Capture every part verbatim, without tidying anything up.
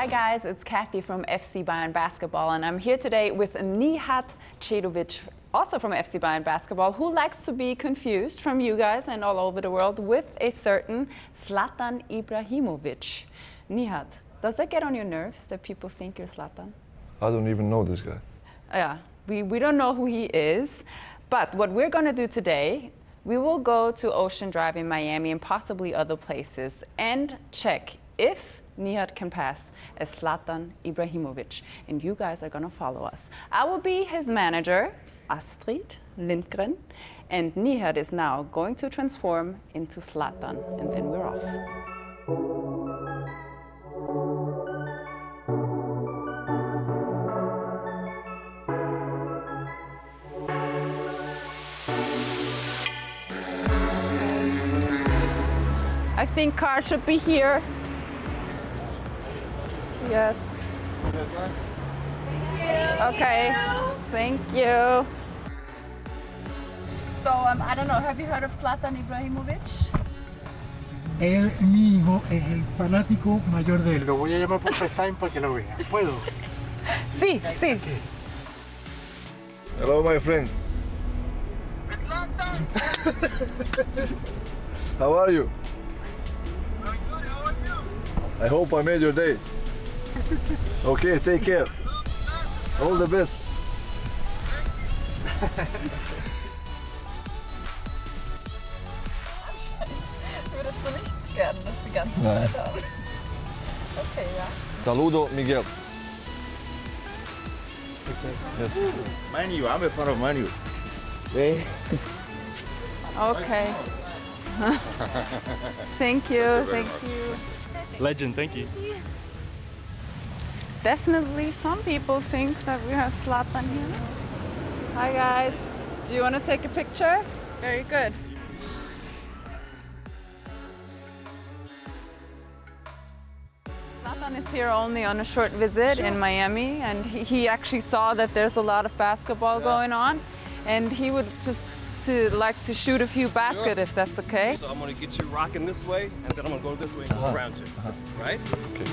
Hi guys, it's Kathy from F C Bayern Basketball, and I'm here today with Nihad Djedovic, also from F C Bayern Basketball, who likes to be confused from you guys and all over the world with a certain Zlatan Ibrahimovic. Nihad, does that get on your nerves that people think you're Zlatan? I don't even know this guy. Yeah, we, we don't know who he is, but what we're going to do today, we will go to Ocean Drive in Miami and possibly other places and check if Nihad can pass as Zlatan Ibrahimovic, and you guys are going to follow us. I will be his manager, Astrid Lindgren, and Nihad is now going to transform into Zlatan, and then we're off. I think car should be here. Yes. Thank you. Okay. Thank you. So um, I don't know. Have you heard of Zlatan Ibrahimovic? Él, mi hijo, es el fanático mayor de él. Lo voy a llamar por FaceTime para que lo vea. Puedo. Sí, sí. Hello, my friend. Zlatan. How are you? I hope I made your day. Okay, take care. All the best. Würdest du nicht gerne das die ganze Zeit haben? Okay, ja. Saludo, Miguel. Yes. Manu, I'm in front of Manu. Hey. Okay. Thank you, thank you. Legend, thank you. Definitely some people think that we have Zlatan here. Hi guys, do you want to take a picture? Very good. Zlatan is here only on a short visit sure. in Miami, and he, he actually saw that there's a lot of basketball yeah. going on, and he would just to like to shoot a few baskets sure. if that's okay. So I'm gonna get you rocking this way, and then I'm gonna go this way and go uh-huh. around you, uh-huh. right? Okay.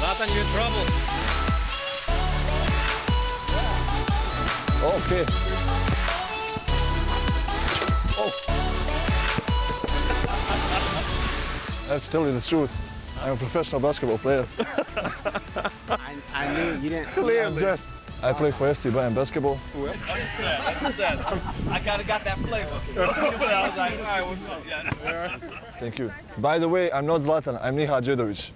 Zlatan, you're in trouble. Okay. Oh. That's telling the truth. I'm a professional basketball player. I, I mean, you didn't clearly. I'm just, I play for F C Bayern Basketball. Well, I understand, I understand. I kind of got that flavor. I was like, all right, what's up? Yeah. Thank you. By the way, I'm not Zlatan, I'm Nihad Djedovic.